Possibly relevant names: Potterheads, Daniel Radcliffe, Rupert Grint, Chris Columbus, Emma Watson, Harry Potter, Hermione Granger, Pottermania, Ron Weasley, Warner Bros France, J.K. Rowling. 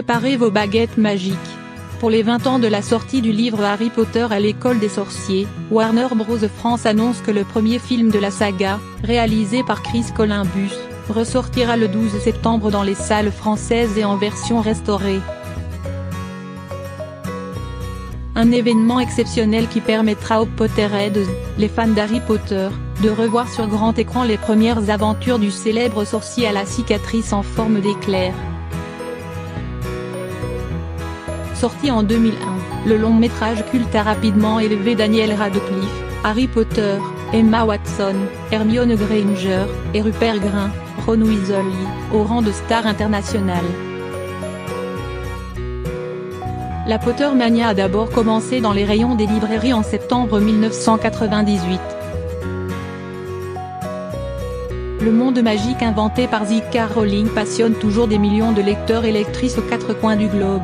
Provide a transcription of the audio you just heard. Préparez vos baguettes magiques. Pour les 20 ans de la sortie du livre Harry Potter à l'école des sorciers, Warner Bros France annonce que le premier film de la saga, réalisé par Chris Columbus, ressortira le 12 septembre dans les salles françaises et en version restaurée. Un événement exceptionnel qui permettra aux Potterheads, les fans d'Harry Potter, de revoir sur grand écran les premières aventures du célèbre sorcier à la cicatrice en forme d'éclair. Sorti en 2001, le long métrage culte a rapidement élevé Daniel Radcliffe, Harry Potter, Emma Watson, Hermione Granger, et Rupert Grint, Ron Weasley, au rang de star internationale. La Pottermania a d'abord commencé dans les rayons des librairies en septembre 1998. Le monde magique inventé par J.K. Rowling passionne toujours des millions de lecteurs et lectrices aux quatre coins du globe.